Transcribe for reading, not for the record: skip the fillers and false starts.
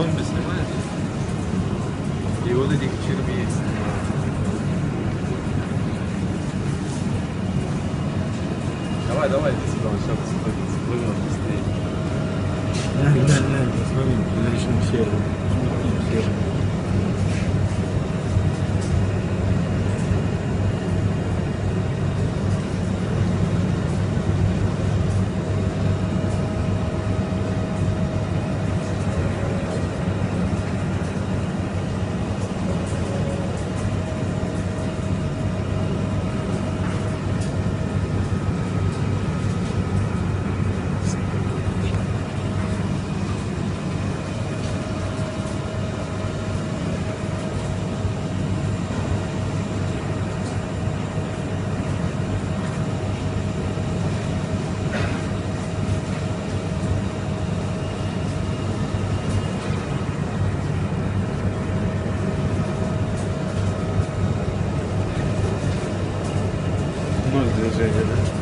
зомби снимает. И вот этих червей. Давай, давай, здесь сюда, сейчас плывем быстрее. Да, посмотри, начнем серию. Движение, да?